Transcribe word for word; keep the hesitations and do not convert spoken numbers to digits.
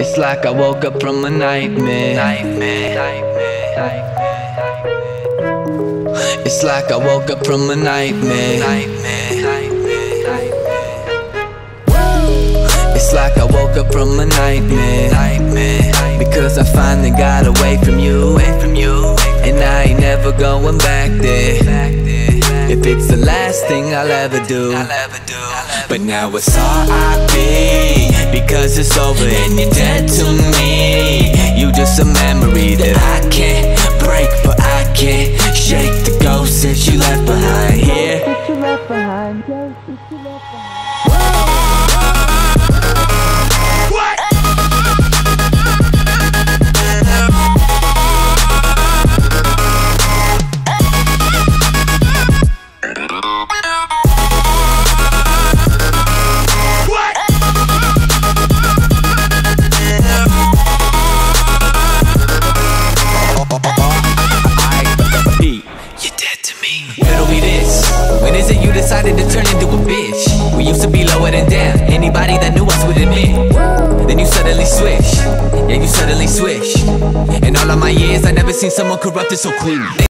It's like I woke up from a nightmare. It's like I woke up from a nightmare. It's like I woke up from a nightmare. Because I finally got away from you, and I ain't never going back there. If it's the last thing I'll ever do, but now it's R I P because it's over and you're dead to me. You just a memory that I can't break, but I can't shake the ghost that you left behind here. When is it you decided to turn into a bitch? We used to be lower than death. Anybody that knew us would admit. Then you suddenly swish. Yeah, you suddenly swish. In all of my years, I never seen someone corrupted so clean.